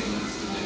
things to do.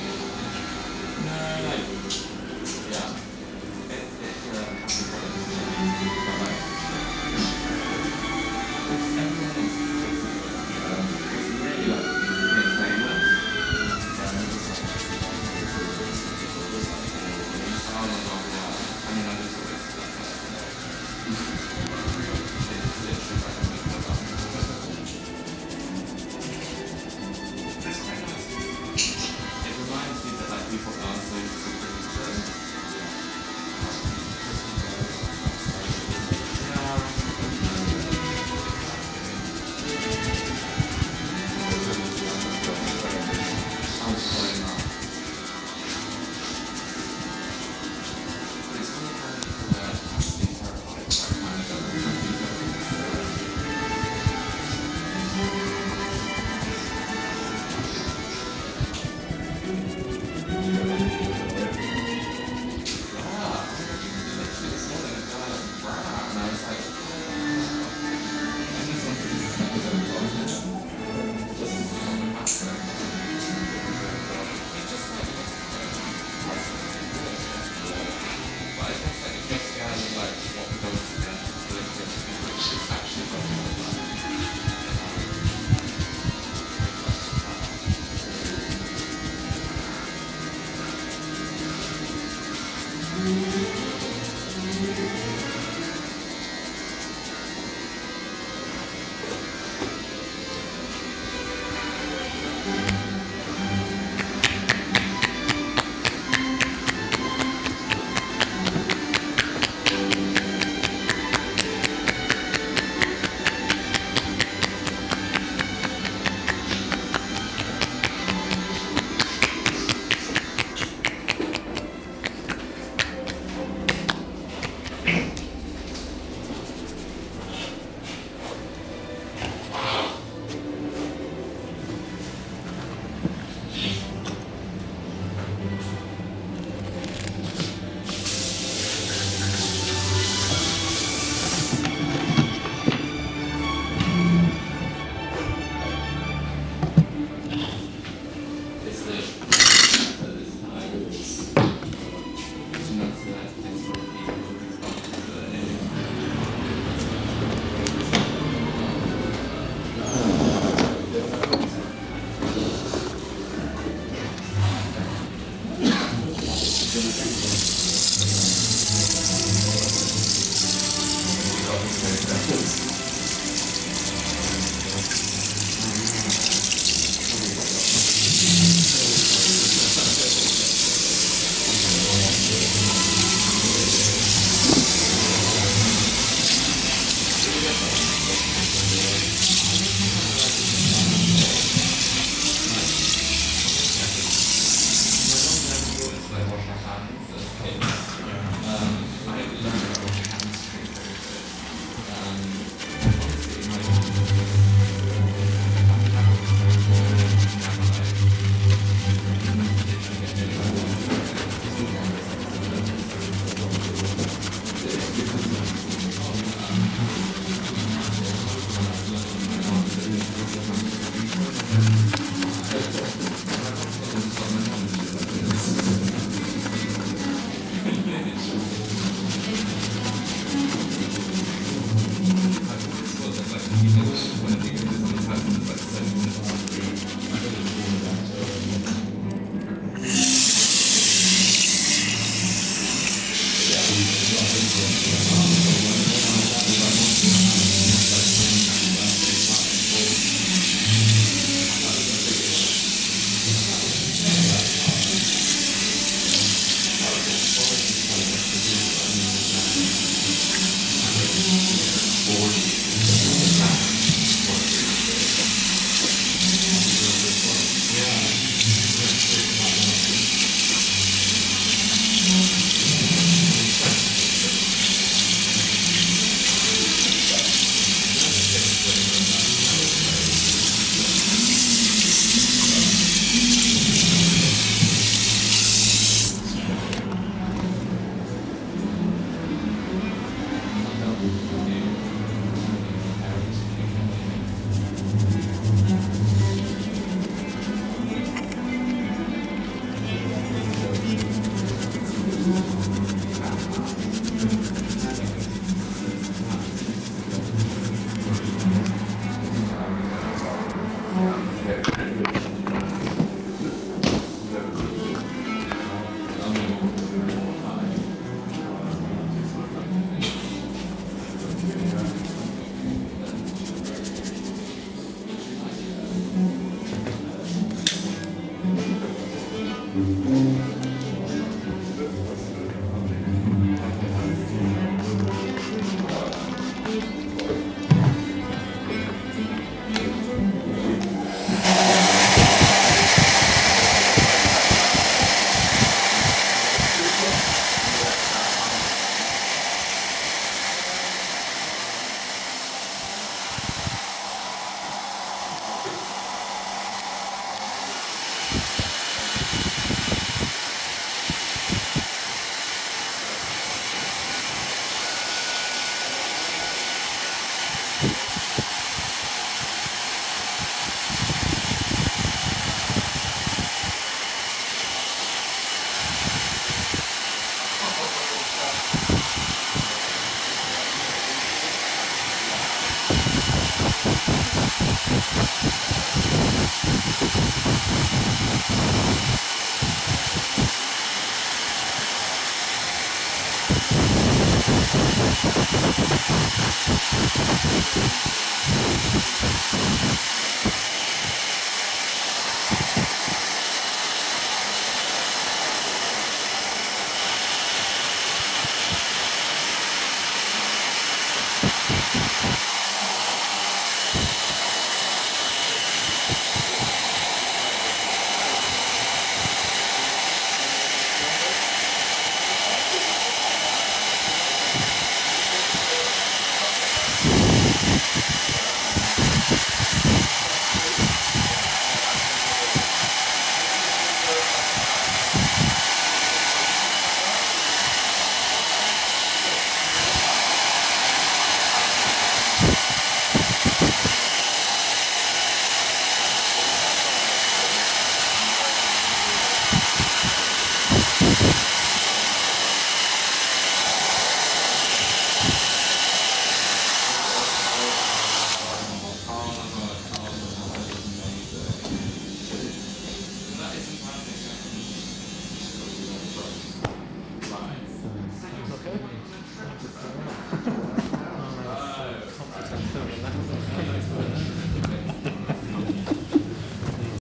Like, yeah.